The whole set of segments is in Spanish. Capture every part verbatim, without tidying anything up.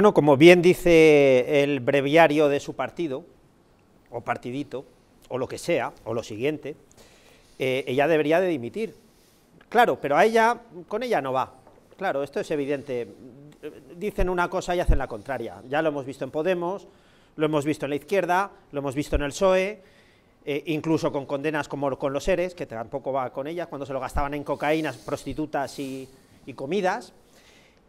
Bueno, como bien dice el breviario de su partido, o partidito, o lo que sea, o lo siguiente, eh, ella debería de dimitir. Claro, pero a ella, con ella no va. Claro, esto es evidente. Dicen una cosa y hacen la contraria. Ya lo hemos visto en Podemos, lo hemos visto en la izquierda, lo hemos visto en el P S O E, eh, incluso con condenas como con los E R Es, que tampoco va con ellas, cuando se lo gastaban en cocaínas, prostitutas y, y comidas.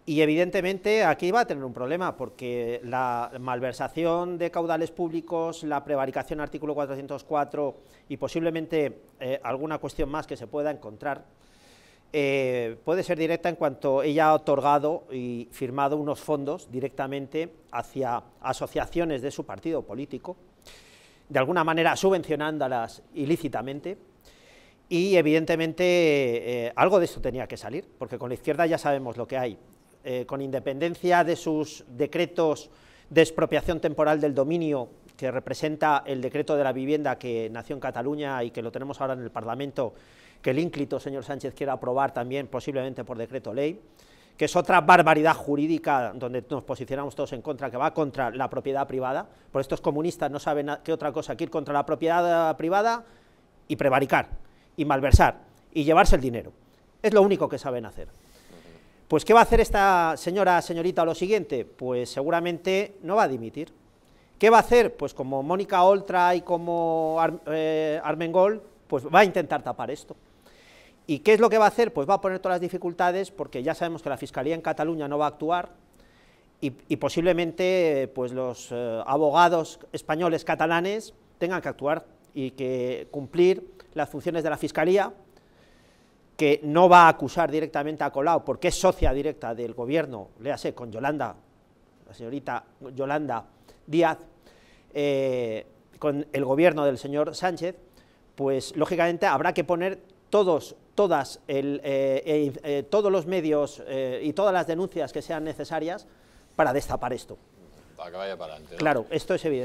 Y evidentemente aquí va a tener un problema, porque la malversación de caudales públicos, la prevaricación artículo cuatrocientos cuatro y posiblemente eh, alguna cuestión más que se pueda encontrar, eh, puede ser directa en cuanto ella ha otorgado y firmado unos fondos directamente hacia asociaciones de su partido político, de alguna manera subvencionándolas ilícitamente. Y evidentemente eh, algo de esto tenía que salir, porque con la izquierda ya sabemos lo que hay. Eh, con independencia de sus decretos de expropiación temporal del dominio, que representa el decreto de la vivienda que nació en Cataluña y que lo tenemos ahora en el Parlamento, que el ínclito señor Sánchez quiera aprobar también posiblemente por decreto ley, que es otra barbaridad jurídica donde nos posicionamos todos en contra, que va contra la propiedad privada, por estos comunistas no saben qué otra cosa que ir contra la propiedad privada y prevaricar, y malversar, y llevarse el dinero. Es lo único que saben hacer. Pues, ¿qué va a hacer esta señora, señorita, o lo siguiente? Pues seguramente no va a dimitir. ¿Qué va a hacer? Pues como Mónica Oltra y como Ar eh, Armengol, pues va a intentar tapar esto. ¿Y qué es lo que va a hacer? Pues va a poner todas las dificultades, porque ya sabemos que la Fiscalía en Cataluña no va a actuar y, y posiblemente pues los eh, abogados españoles catalanes tengan que actuar y que cumplir las funciones de la Fiscalía, que no va a acusar directamente a Colau, porque es socia directa del gobierno, léase, con Yolanda, la señorita Yolanda Díaz, eh, con el gobierno del señor Sánchez, pues lógicamente habrá que poner todos, todas el, eh, eh, eh, todos los medios eh, y todas las denuncias que sean necesarias para destapar esto. Para que vaya para adelante, ¿no? Claro, esto es evidente.